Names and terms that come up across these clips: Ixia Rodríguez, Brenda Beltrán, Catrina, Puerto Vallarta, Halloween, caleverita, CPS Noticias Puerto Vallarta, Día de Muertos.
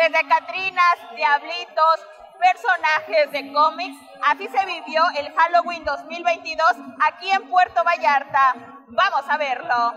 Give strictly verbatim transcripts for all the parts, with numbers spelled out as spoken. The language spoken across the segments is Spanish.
desde Catrinas, diablitos, personajes de cómics. Así se vivió el Halloween dos mil veintidós aquí en Puerto Vallarta. ¡Vamos a verlo!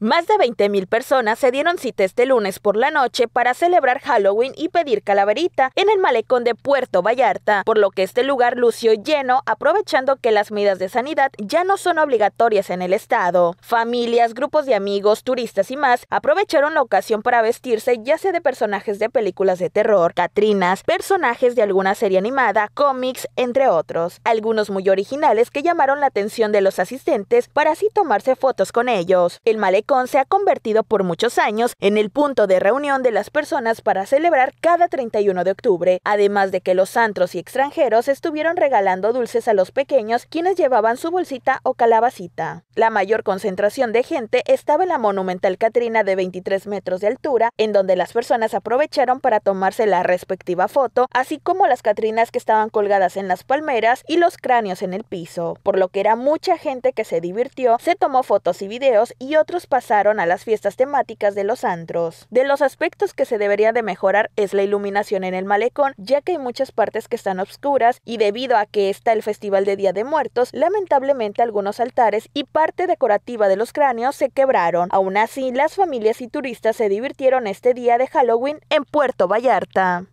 Más de veinte mil personas se dieron cita este lunes por la noche para celebrar Halloween y pedir calaverita en el malecón de Puerto Vallarta, por lo que este lugar lució lleno, aprovechando que las medidas de sanidad ya no son obligatorias en el estado. Familias, grupos de amigos, turistas y más aprovecharon la ocasión para vestirse ya sea de personajes de películas de terror, catrinas, personajes de alguna serie animada, cómics, entre otros. Algunos muy originales que llamaron la atención de los asistentes para así tomarse fotos con ellos. El malecón se ha convertido por muchos años en el punto de reunión de las personas para celebrar cada treinta y uno de octubre, además de que los antros y extranjeros estuvieron regalando dulces a los pequeños quienes llevaban su bolsita o calabacita. La mayor concentración de gente estaba en la monumental Catrina de veintitrés metros de altura, en donde las personas aprovecharon para tomarse la respectiva foto, así como las catrinas que estaban colgadas en las palmeras y los cráneos en el piso, por lo que era mucha gente que se divirtió, se tomó fotos y videos y otros para pasaron a las fiestas temáticas de los antros. De los aspectos que se deberían de mejorar es la iluminación en el malecón, ya que hay muchas partes que están obscuras y debido a que está el festival de Día de Muertos, lamentablemente algunos altares y parte decorativa de los cráneos se quebraron. Aún así, las familias y turistas se divirtieron este día de Halloween en Puerto Vallarta.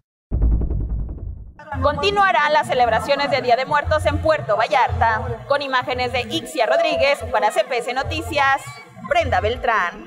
Continuarán las celebraciones de Día de Muertos en Puerto Vallarta, con imágenes de Ixia Rodríguez para C P S Noticias. Brenda Beltrán.